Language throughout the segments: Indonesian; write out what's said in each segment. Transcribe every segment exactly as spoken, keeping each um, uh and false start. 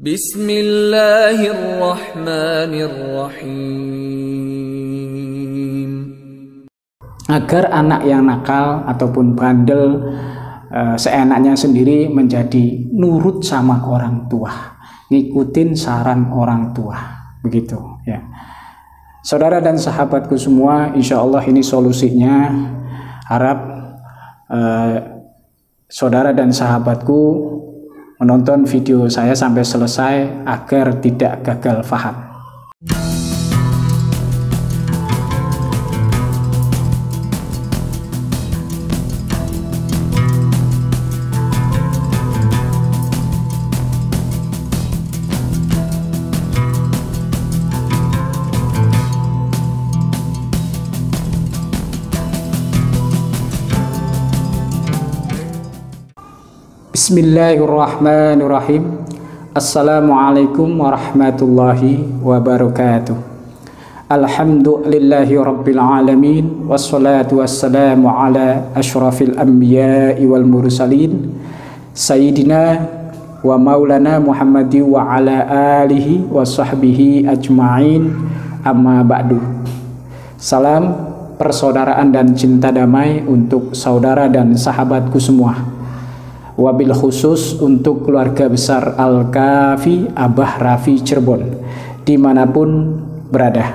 Bismillahirrahmanirrahim. Agar anak yang nakal ataupun bandel e, seenaknya sendiri menjadi nurut sama orang tua, ngikutin saran orang tua, begitu ya. Saudara dan sahabatku semua, insya Allah ini solusinya. Harap e, saudara dan sahabatku menonton video saya sampai selesai agar tidak gagal paham. Bismillahirrahmanirrahim. Assalamualaikum warahmatullahi wabarakatuh. Alhamdulillahi rabbil alamin, wassalatu wassalamu ala asyrafil anbiya'i wal mursalin, sayyidina wa maulana Muhammadi wa ala alihi wa sahbihi ajma'in, amma ba'du. Salam persaudaraan dan cinta damai untuk saudara dan sahabatku semua, wabil khusus untuk keluarga besar Al-Kaafii Abah Raffi Cirebon dimanapun berada.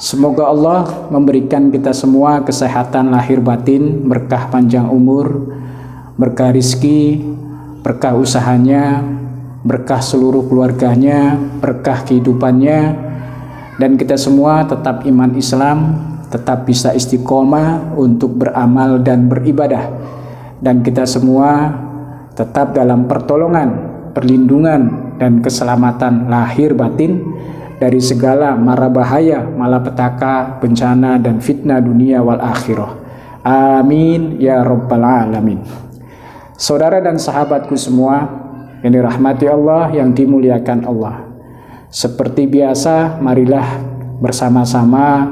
Semoga Allah memberikan kita semua kesehatan lahir batin, berkah panjang umur, berkah rizki, berkah usahanya, berkah seluruh keluarganya, berkah kehidupannya, dan kita semua tetap iman Islam, tetap bisa istiqomah untuk beramal dan beribadah. Dan kita semua tetap dalam pertolongan, perlindungan, dan keselamatan lahir batin dari segala mara bahaya, malapetaka, bencana, dan fitnah dunia wal akhirah. Amin ya rabbal alamin. Saudara dan sahabatku semua yang dirahmati Allah, yang dimuliakan Allah, seperti biasa marilah bersama-sama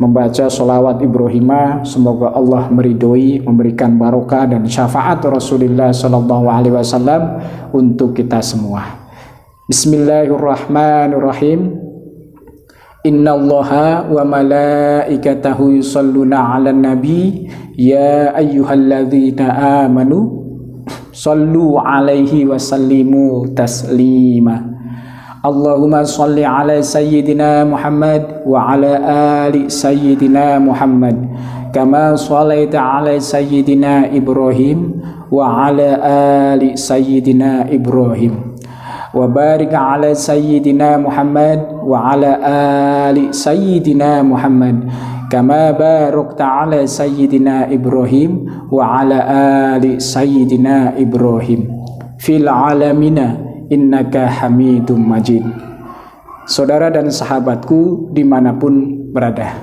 membaca sholawat Ibrahimah, semoga Allah meridhoi, memberikan barokah dan syafaat Rasulullah Shallallahu Alaihi Wasallam untuk kita semua. Bismillahirrahmanirrahim. Innallaha wa malaikatahu yusalluna 'alan nabi ya ayyuhalladzina amanu sallu 'alaihi wa sallimu taslima. Allahumma sholli ala sayyidina Muhammad wa ala ali sayyidina Muhammad kama sholaita ala sayyidina Ibrahim wa ala ali sayyidina Ibrahim wa barik ala sayyidina Muhammad wa ala ali sayyidina Muhammad kama barakta ala sayyidina Ibrahim wa ala ali sayyidina Ibrahim fil alamina innaka hamidum majid. Saudara dan sahabatku dimanapun berada,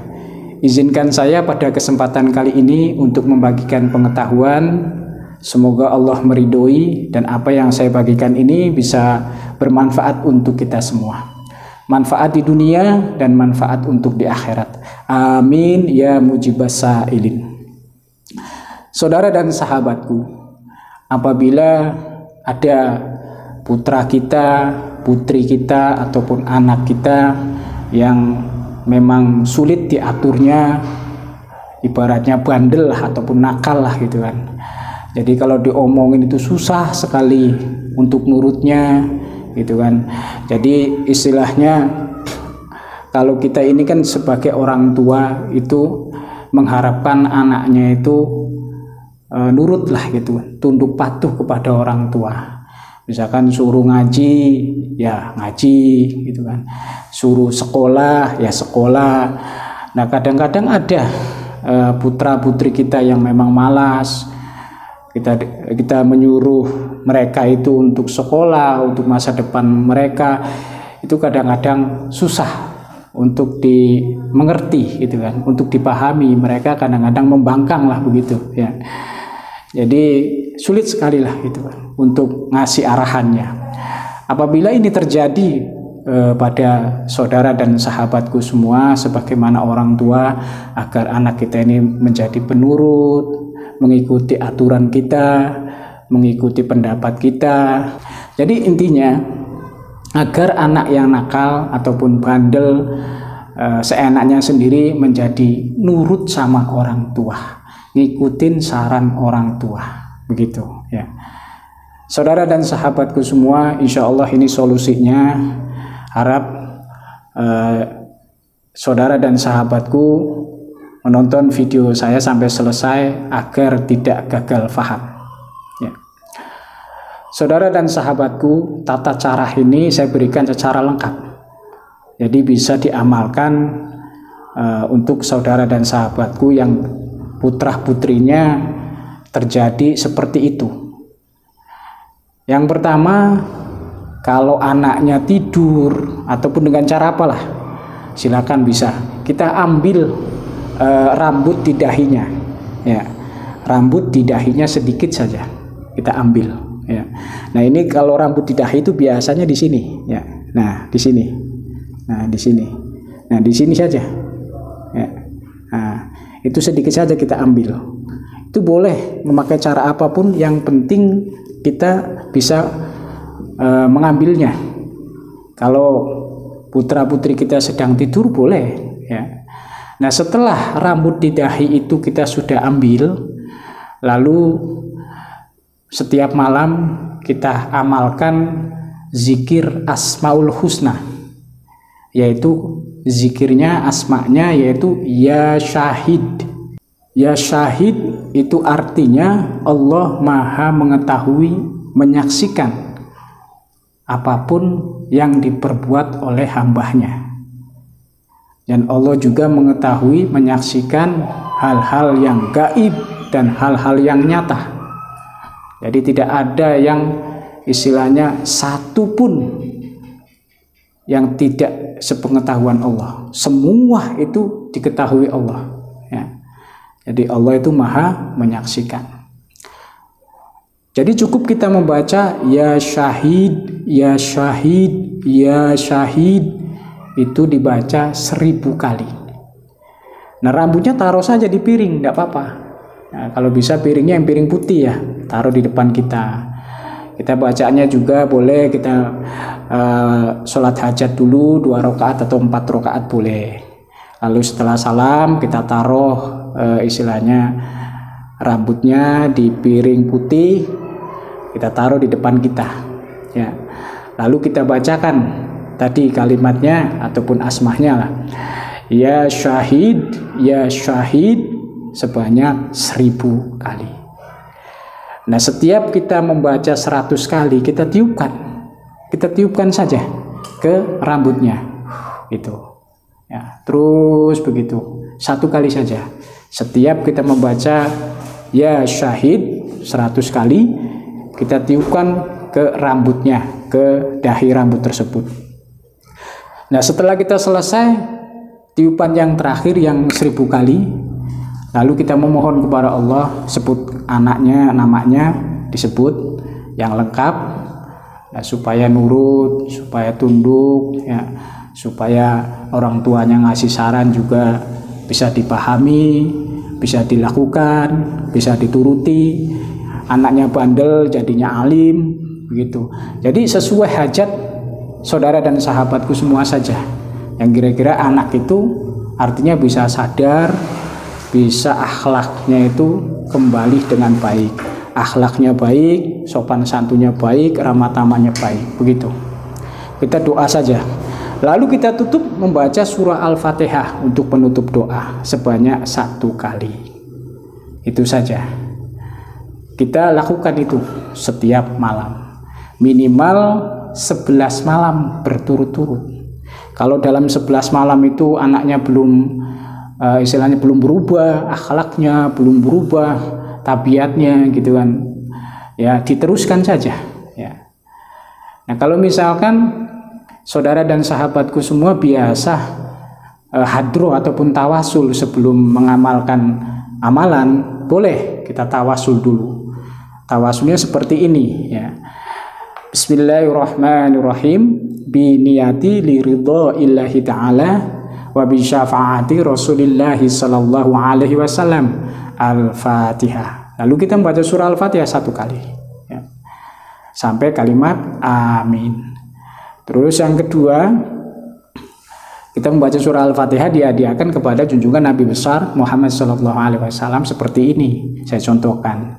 izinkan saya pada kesempatan kali ini untuk membagikan pengetahuan. Semoga Allah meridhoi dan apa yang saya bagikan ini bisa bermanfaat untuk kita semua, manfaat di dunia dan manfaat untuk di akhirat. Amin ya mujibas sa'ilin. Saudara dan sahabatku, apabila ada putra kita, putri kita, ataupun anak kita yang memang sulit diaturnya, ibaratnya bandel ataupun nakal lah gitu kan. Jadi kalau diomongin itu susah sekali untuk nurutnya gitu kan. Jadi istilahnya kalau kita ini kan sebagai orang tua itu mengharapkan anaknya itu e, nurut lah gitu, tunduk patuh kepada orang tua. Misalkan suruh ngaji, ya ngaji gitu kan. Suruh sekolah, ya sekolah. Nah kadang-kadang ada uh, putra-putri kita yang memang malas. Kita kita menyuruh mereka itu untuk sekolah, untuk masa depan mereka. Itu kadang-kadang susah untuk dimengerti gitu kan, untuk dipahami. Mereka kadang-kadang membangkang lah begitu ya. Jadi sulit sekali lah gitu kan untuk ngasih arahannya. Apabila ini terjadi e, pada saudara dan sahabatku semua, sebagaimana orang tua, agar anak kita ini menjadi penurut, mengikuti aturan kita, mengikuti pendapat kita. Jadi intinya agar anak yang nakal ataupun bandel e, seenaknya sendiri menjadi nurut sama orang tua, ngikutin saran orang tua, begitu ya. Saudara dan sahabatku semua, insya Allah ini solusinya. Harap eh, saudara dan sahabatku menonton video saya sampai selesai agar tidak gagal paham. Ya. Saudara dan sahabatku, tata cara ini saya berikan secara lengkap. Jadi bisa diamalkan eh, untuk saudara dan sahabatku yang putra-putrinya terjadi seperti itu. Yang pertama, kalau anaknya tidur ataupun dengan cara apalah, silakan bisa kita ambil e, rambut di dahinya, ya, rambut di dahinya sedikit saja kita ambil, ya. Nah ini kalau rambut di dahi itu biasanya di sini, ya. Nah di sini, nah di sini, nah di sini saja, ya. Nah, itu sedikit saja kita ambil. Itu boleh memakai cara apapun, yang penting kita bisa e, mengambilnya. Kalau putra-putri kita sedang tidur boleh, ya. Nah setelah rambut di dahi itu kita sudah ambil, lalu setiap malam kita amalkan zikir Asmaul Husna, yaitu zikirnya, asmanya yaitu Ya Syahid. Ya Syahid itu artinya Allah Maha mengetahui, menyaksikan apapun yang diperbuat oleh hambanya. Dan Allah juga mengetahui, menyaksikan hal-hal yang gaib dan hal-hal yang nyata. Jadi tidak ada yang istilahnya satu pun yang tidak sepengetahuan Allah. Semua itu diketahui Allah. Jadi Allah itu Maha menyaksikan. Jadi cukup kita membaca Ya Syahid, Ya Syahid, Ya Syahid, itu dibaca seribu kali. Nah rambutnya taruh saja di piring, tidak apa-apa. Nah, kalau bisa piringnya yang piring putih ya, taruh di depan kita. Kita bacaannya juga boleh kita uh, sholat hajat dulu dua rakaat atau empat rakaat boleh. Lalu setelah salam kita taruh E, istilahnya rambutnya di piring putih, kita taruh di depan kita, ya. Lalu kita bacakan tadi kalimatnya ataupun asmahnya lah. Ya Syahid, Ya Syahid sebanyak seribu kali. Nah setiap kita membaca seratus kali kita tiupkan, kita tiupkan saja ke rambutnya, gitu. Ya, terus begitu satu kali saja. Setiap kita membaca Ya Syahid seratus kali, kita tiupkan ke rambutnya, ke dahi rambut tersebut. Nah setelah kita selesai tiupan yang terakhir yang seribu kali, lalu kita memohon kepada Allah, sebut anaknya, namanya disebut yang lengkap, nah, supaya nurut, supaya tunduk, ya, supaya orang tuanya ngasih saran juga bisa dipahami, bisa dilakukan, bisa dituruti. Anaknya bandel jadinya alim, begitu. Jadi sesuai hajat saudara dan sahabatku semua saja. Yang kira-kira anak itu artinya bisa sadar, bisa akhlaknya itu kembali dengan baik. Akhlaknya baik, sopan santunnya baik, ramah tamahnya baik, begitu. Kita doa saja. Lalu kita tutup membaca surah Al-Fatihah untuk penutup doa sebanyak satu kali. Itu saja. Kita lakukan itu setiap malam. Minimal sebelas malam berturut-turut. Kalau dalam sebelas malam itu anaknya belum, uh, istilahnya belum berubah, akhlaknya belum berubah, tabiatnya gitu kan. Ya diteruskan saja. Ya. Nah kalau misalkan saudara dan sahabatku semua biasa eh, hadroh ataupun tawasul sebelum mengamalkan amalan, boleh kita tawasul dulu. Tawasulnya seperti ini, ya. Bismillahirrahmanirrahim, bi niyati li ridha illahi ta'ala wa bi syafa'ati rasulillahi sallallahu alaihi wasallam. Al-Fatihah. Lalu kita membaca surah Al-Fatihah satu kali, ya. sampai kalimat amin. Terus yang kedua, kita membaca surah Al-Fatihah dihadiahkan kepada junjungan Nabi besar Muhammad Shallallahu Alaihi Wasallam seperti ini. Saya contohkan.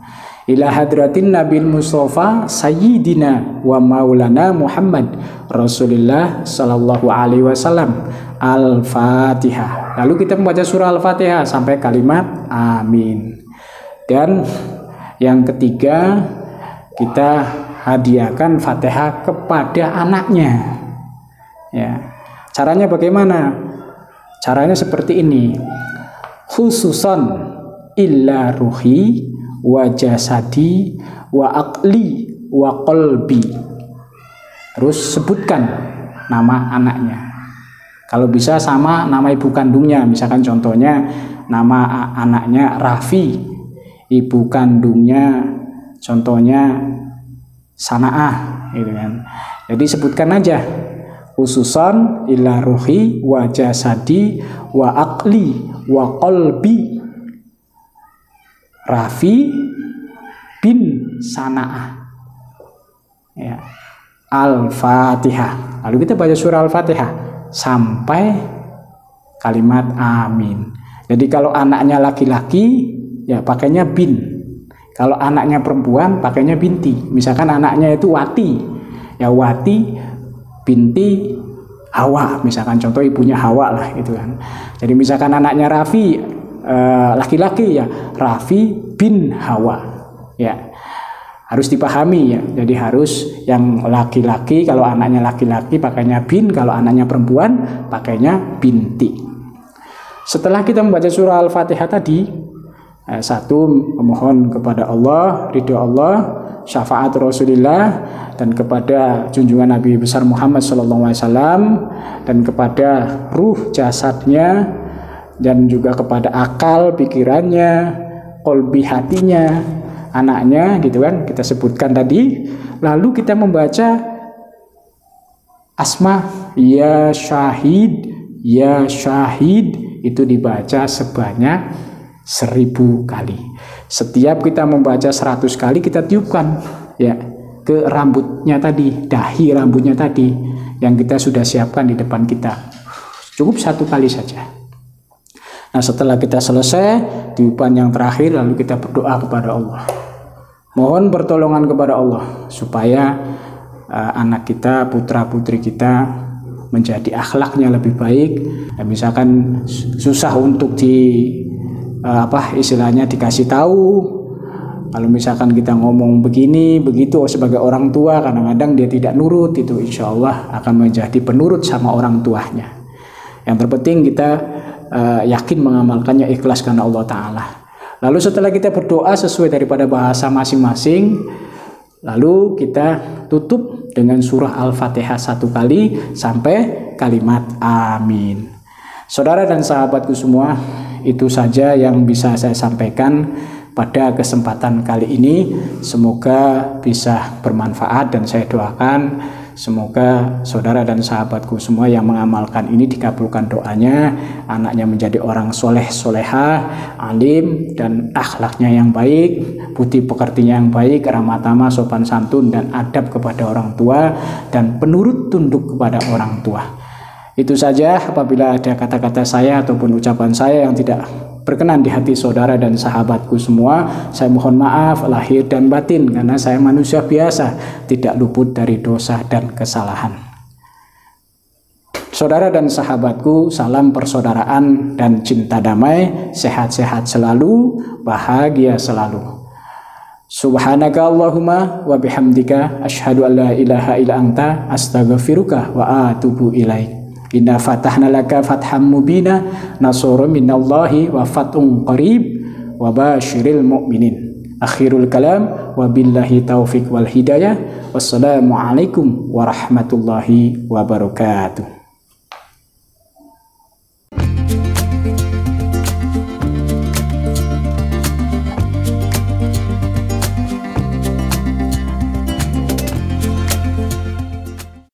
Ila hadratin Nabil Mustafa Sayyidina wa Maulana Muhammad Rasulullah Shallallahu Alaihi Wasallam. Al-Fatihah. Lalu kita membaca surah Al-Fatihah sampai kalimat amin. Dan yang ketiga, kita hadiahkan Fatihah kepada anaknya. Ya. Caranya bagaimana? Caranya seperti ini. Khususan illa ruhi wa jasadi wa aqli wa qalbi. Terus sebutkan nama anaknya. Kalau bisa sama nama ibu kandungnya. Misalkan contohnya nama anaknya Raffi, ibu kandungnya contohnya Sana'ah, gitu kan. Jadi sebutkan aja. Khususan ila ruhi wa jasadi wa aqli wa qalbi Raffi bin Sana'ah, ya. Al-Fatihah. Lalu kita baca surah Al-Fatihah sampai kalimat amin. Jadi kalau anaknya laki-laki ya pakainya bin, kalau anaknya perempuan pakainya binti. Misalkan anaknya itu Wati, ya Wati binti Hawa, misalkan contoh ibunya Hawa lah, gitu kan. Jadi misalkan anaknya Raffi laki-laki, eh, ya Raffi bin Hawa, ya harus dipahami ya. Jadi harus yang laki-laki, kalau anaknya laki-laki pakainya bin, kalau anaknya perempuan pakainya binti. Setelah kita membaca surah Al-Fatihah tadi, eh, satu memohon kepada Allah, ridho Allah, syafaat Rasulullah, dan kepada junjungan Nabi besar Muhammad shallallahu alaihi wasallam, dan kepada ruh jasadnya, dan juga kepada akal pikirannya, kolbi hatinya, anaknya, gitu kan, kita sebutkan tadi. Lalu kita membaca asma ya syahid, ya syahid, itu dibaca sebanyak seribu kali. Setiap kita membaca seratus kali, kita tiupkan ya ke rambutnya tadi, dahi rambutnya tadi yang kita sudah siapkan di depan kita. Cukup satu kali saja. Nah, setelah kita selesai tiupan yang terakhir, lalu kita berdoa kepada Allah, mohon pertolongan kepada Allah supaya uh, anak kita, putra putri kita menjadi akhlaknya lebih baik. Nah, misalkan susah untuk di apa istilahnya dikasih tahu, kalau misalkan kita ngomong begini begitu sebagai orang tua, kadang-kadang dia tidak nurut, itu insya Allah akan menjadi penurut sama orang tuanya. Yang terpenting kita uh, yakin mengamalkannya ikhlas karena Allah Ta'ala. Lalu setelah kita berdoa sesuai daripada bahasa masing-masing, lalu kita tutup dengan surah Al-Fatihah satu kali sampai kalimat amin. Saudara dan sahabatku semua, itu saja yang bisa saya sampaikan pada kesempatan kali ini. Semoga bisa bermanfaat, dan saya doakan semoga saudara dan sahabatku semua yang mengamalkan ini dikabulkan doanya, anaknya menjadi orang soleh soleha, alim dan akhlaknya yang baik, budi pekertinya yang baik, ramah tamah, sopan santun dan adab kepada orang tua, dan penurut tunduk kepada orang tua. Itu saja. Apabila ada kata-kata saya ataupun ucapan saya yang tidak berkenan di hati saudara dan sahabatku semua, saya mohon maaf lahir dan batin, karena saya manusia biasa, tidak luput dari dosa dan kesalahan. Saudara dan sahabatku, salam persaudaraan dan cinta damai, sehat-sehat selalu, bahagia selalu. Subhanaka Allahumma wa bihamdika asyhadu an la ilaha illa anta astaghfiruka wa atubu ilaik. Inna fatahna laka fatham mubina, nasrun minallahi wa fathun qarib, wa basyiril mu'minin. Akhirul kalam, wa billahi taufiq wal hidayah. Wassalamualaikum warahmatullahi wabarakatuh.